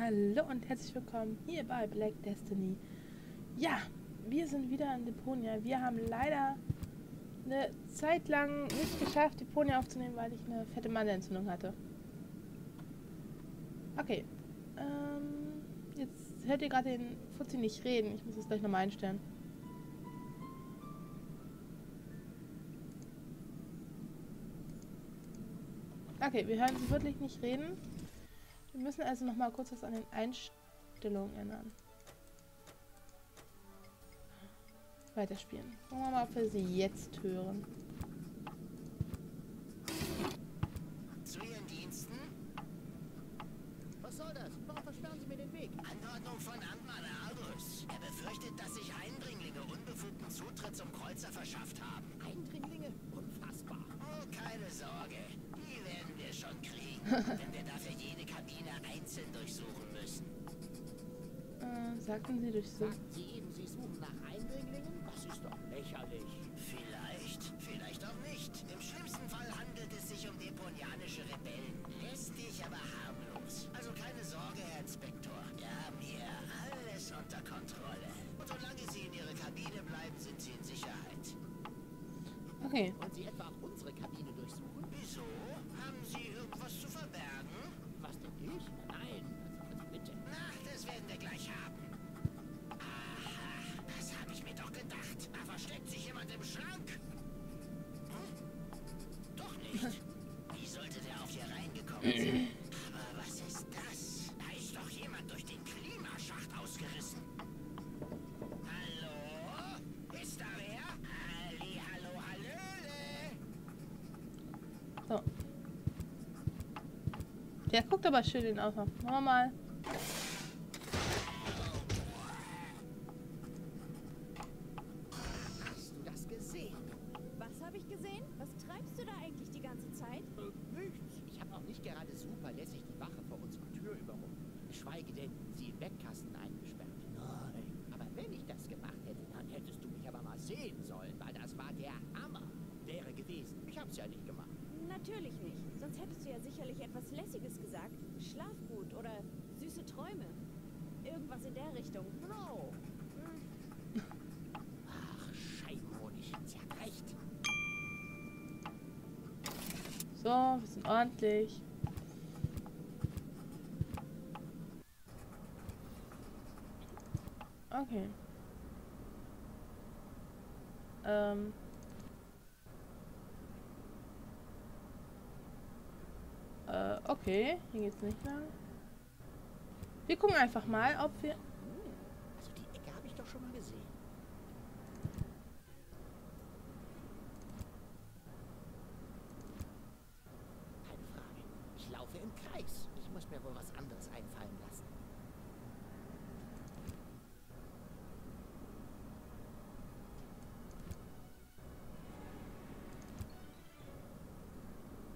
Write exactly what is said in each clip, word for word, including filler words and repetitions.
Hallo und herzlich willkommen hier bei Black Destiny. Ja, wir sind wieder in Deponia. Wir haben leider eine Zeit lang nicht geschafft, Deponia aufzunehmen, weil ich eine fette Mandelentzündung hatte. Okay, ähm, jetzt hört ihr gerade den Fuzzi nicht reden. Ich muss das gleich nochmal einstellen. Okay, wir hören sie wirklich nicht reden. Wir müssen also nochmal kurz was an den Einstellungen ändern. Weiterspielen. Gucken wir mal, ob wir sie jetzt hören. Zu Ihren Diensten? Was soll das? Warum versperren Sie mir den Weg? Anordnung von Amtmann Ardus. Er befürchtet, dass sich Eindringlinge unbefugten Zutritt zum Kreuzer verschafft haben. Eindringlinge? Unfassbar. Oh, keine Sorge. Die werden wir schon kriegen, wenn wir dafür jede Kabine einzeln durchsuchen müssen. Äh, sagten Sie durchsuchen? Sagten Sie eben, Sie suchen nach Eindringlingen? Das ist doch lächerlich. Vielleicht, vielleicht auch nicht. Im schlimmsten Fall handelt es sich um deponianische Rebellen. Lästig, aber harmlos. Also keine Sorge, Herr Inspektor. Wir haben hier alles unter Kontrolle. Und solange Sie in Ihrer Kabine bleiben, sind Sie in Sicherheit. Okay. Und Sie etwa auch unsere Kabine durchsuchen? Wieso? Haben Sie irgendwas zu verbergen? Was denn ich? Nein. Also bitte. Na, das werden wir gleich haben. Aha, das habe ich mir doch gedacht. Da versteckt sich jemand im Schrank. Hm? Doch nicht. Wie sollte der auf hier reingekommen sein? Aber was ist das? Da ist doch jemand durch den Klimaschacht ausgerissen. Hallo? Ist da wer? Halli, hallo, hallöle. So. Der guckt aber schön den Auto. Machen wir mal. Hast du das gesehen? Was habe ich gesehen? Was treibst du da eigentlich die ganze Zeit? Äh, nichts. Ich habe auch nicht gerade super lässig die Wache vor unserer Tür überrumpelt. Geschweige denn, sie im Bettkasten eingesperrt. Nein. Aber wenn ich das gemacht hätte, dann hättest du mich aber mal sehen sollen, weil das war der Hammer. Wäre gewesen. Ich hab's ja nicht gemacht. Natürlich nicht. Sonst hättest du ja sicherlich etwas Lässiges gesagt. Schlaf gut oder süße Träume. Irgendwas in der Richtung. Genau. Hm. Ach, Scheibenhonig. Sie hat recht. So, wir sind ordentlich. Okay. Ähm... Okay, hier geht's nicht lang. Wir gucken einfach mal, ob wir... Also die Ecke habe ich doch schon mal gesehen. Keine Frage. Ich laufe im Kreis. Ich muss mir wohl was anderes einfallen lassen.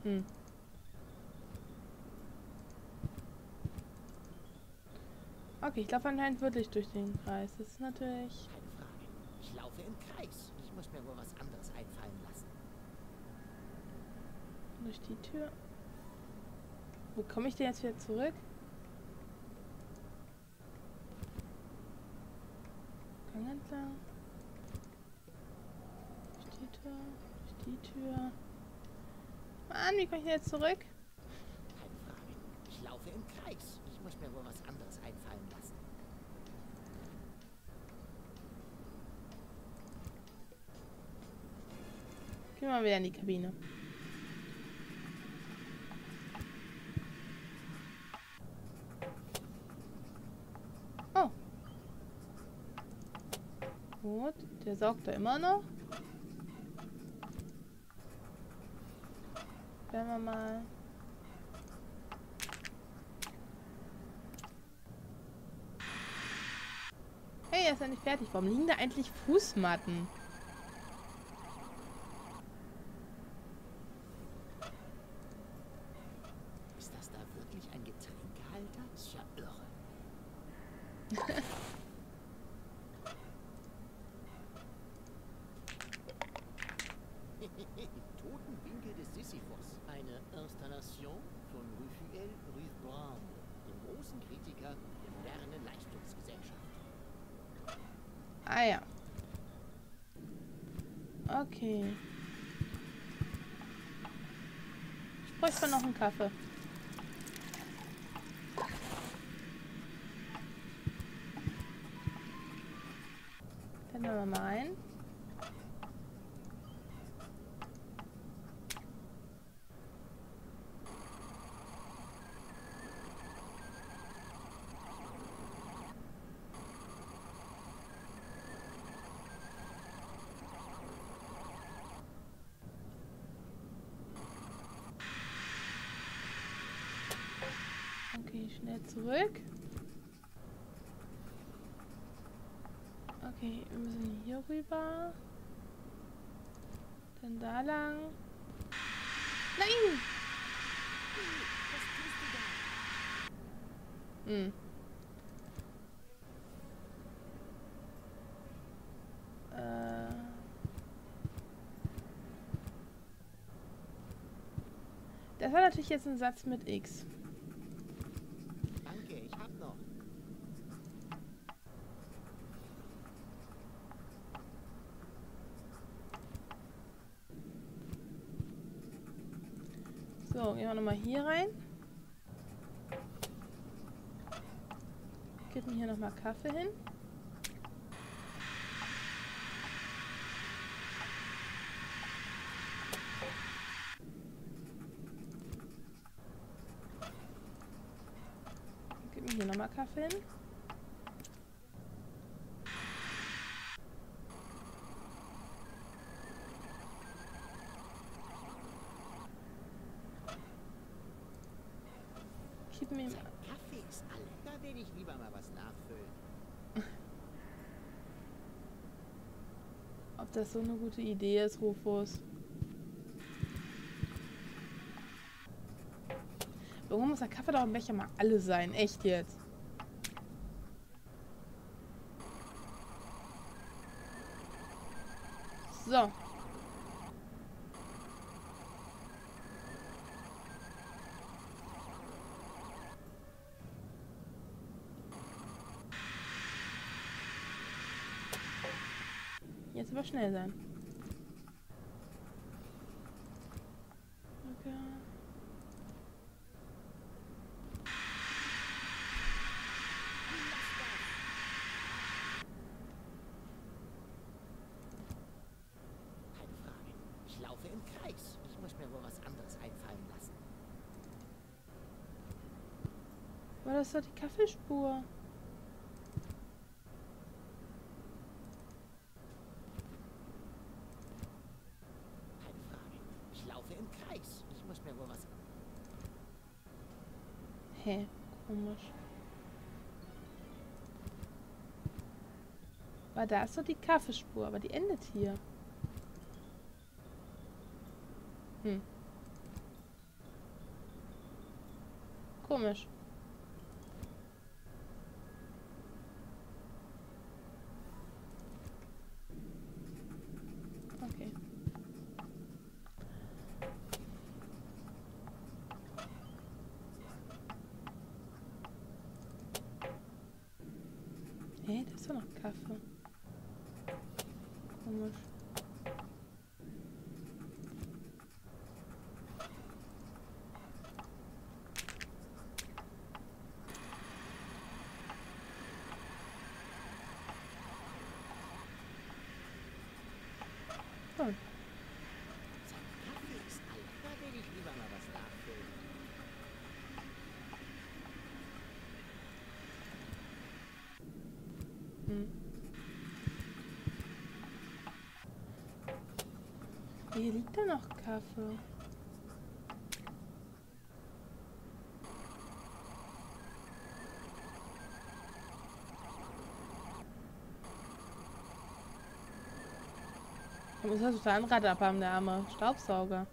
Hm. Okay, ich laufe anscheinend wirklich durch den Kreis. Das ist natürlich... Keine Frage. Ich laufe im Kreis. Ich muss mir wohl was anderes einfallen lassen. Durch die Tür. Wo komme ich denn jetzt wieder zurück? Gang entlang. Durch die Tür. Durch die Tür. Mann, wie komme ich denn jetzt zurück? Keine Frage. Ich laufe im Kreis. Ich muss mir wohl was anderes einfallen lassen. Gehen wir mal wieder in die Kabine. Oh. Gut, der saugt da immer noch. Werden wir mal... Er ist ja nicht fertig. Warum liegen da eigentlich Fußmatten? Ist das da wirklich ein Getränkehalter? Ist ja irre. Totenwinkel des Sisyphos. Eine Installation von Rufus, Rufus, dem großen Kritiker Okay. Ich bräuchte noch einen Kaffee. Dann nehmen wir mal einen. Schnell zurück. Okay, wir müssen hier rüber. Dann da lang. Nein! Hm. Äh. Das war natürlich jetzt ein Satz mit X. So, gehen wir nochmal hier rein. Kippen hier nochmal Kaffee hin. Kippen hier nochmal Kaffee hin. Kaffee ist alle. Da will ich lieber mal was nachfüllen. Ob das so eine gute Idee ist, Rufus. Warum muss der Kaffee doch im Becher mal alle sein? Echt jetzt? So. Jetzt aber schnell sein. Okay. Keine Frage. Ich laufe im Kreis. Ich muss mir wohl was anderes einfallen lassen. War das doch die Kaffeespur? Hä, komisch. War da so die Kaffeespur, aber die endet hier. Hm. Komisch. Okay. Hey, da ist doch noch Kaffee. Komisch. Hm. Hier liegt da noch Kaffee. Da muss er total ein Rad abhaben, der arme Staubsauger.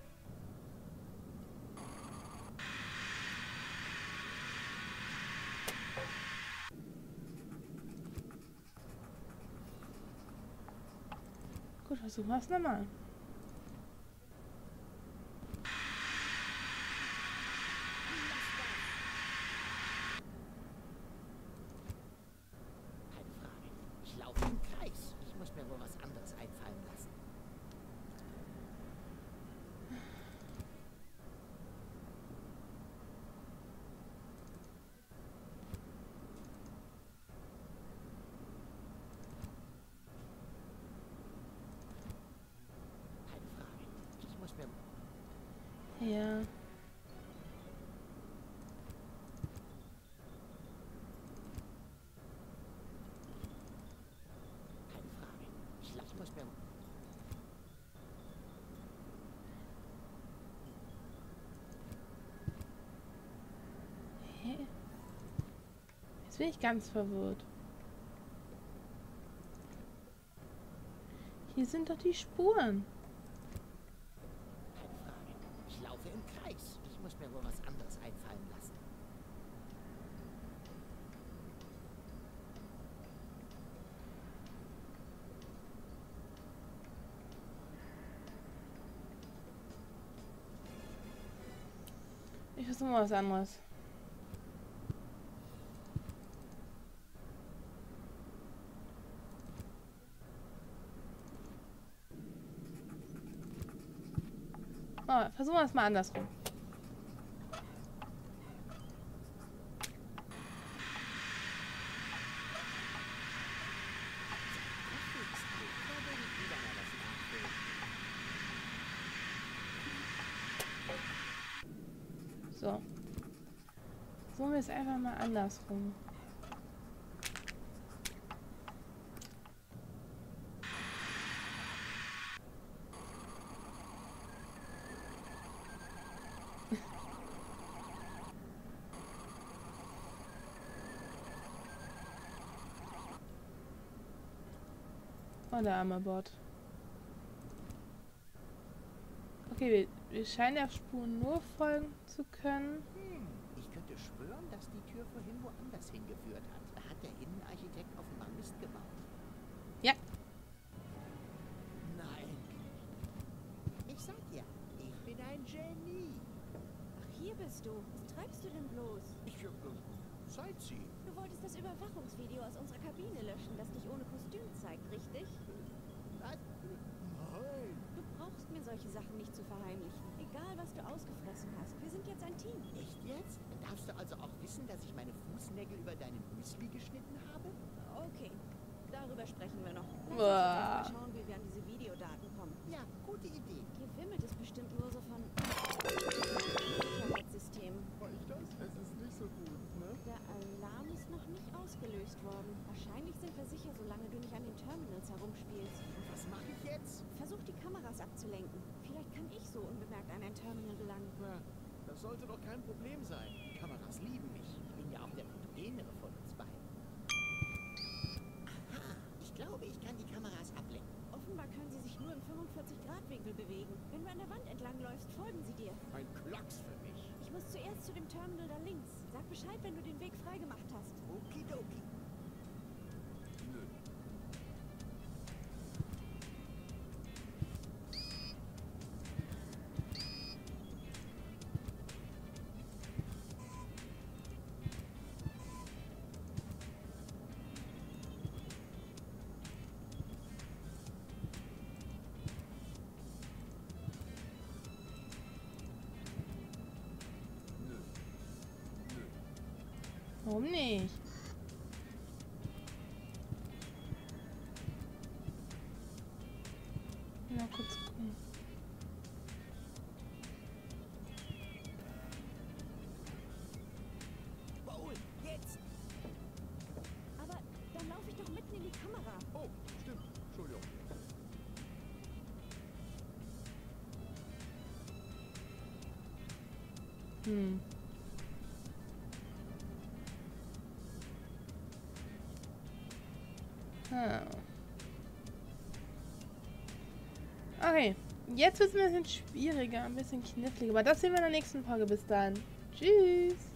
Gut, versuchen wir es nochmal. Jetzt bin ich ganz verwirrt. Hier sind doch die Spuren. Keine Frage. Ich laufe im Kreis. Ich muss mir wohl was anderes einfallen lassen. Ich versuche mal was anderes. Oh, versuchen wir es mal andersrum. So. Versuchen wir es einfach mal andersrum. Oh, der arme Bot. Okay, wir, wir scheinen der Spur nur folgen zu können. Hm, ich könnte schwören, dass die Tür vorhin woanders hingeführt hat. Hat der Innenarchitekt offenbar Mist gebaut? Ja. Nein. Ich sag ja, ich bin ein Genie. Ach, hier bist du. Was treibst du denn bloß? Ich hab Sightseeing. Du wolltest das Überwachungsvideo aus unserer Kabine löschen, das dich ohne Kostüm zeigt, richtig? Was? Nein. Du brauchst mir solche Sachen nicht zu verheimlichen. Egal, was du ausgefressen hast. Wir sind jetzt ein Team. Echt jetzt? Darfst du also auch wissen, dass ich meine Fußnägel über deinem Müsli geschnitten habe? Okay. Darüber sprechen wir noch. Lass uns mal schauen, wie wir an diese Videodaten kommen. Ja, gute Idee. Hier wimmelt es bestimmt nur so von... Sicherheitssystem. War ich das? Es ist nicht so gut, ne? Der Alarm ist noch nicht ausgelöst worden. Wahrscheinlich sind wir sicher, solange du nicht an den Terminals herumspielst. Was mache ich jetzt? Versuch, die Kameras abzulenken. Vielleicht kann ich so unbemerkt an ein Terminal gelangen. Ja, das sollte doch kein Problem sein. Kameras lieben mich. Ich bin ja auch der fotogenere von uns beiden. Ich glaube, ich kann die Kameras ablenken. Offenbar können sie sich nur im fünfundvierzig Grad Winkel bewegen. Wenn du an der Wand entlang läufst, folgen sie dir. Ein Klacks für mich. Ich muss zuerst zu dem Terminal da links. Sag Bescheid, wenn du den Weg freigemacht hast. Okidoki. Nö. Warum nicht? Na, kurz gucken. Paul, jetzt! Aber dann laufe ich doch mitten in die Kamera. Oh, stimmt. Entschuldigung. Hm. Okay, jetzt wird es ein bisschen schwieriger, ein bisschen kniffliger, aber das sehen wir in der nächsten Folge. Bis dann. Tschüss.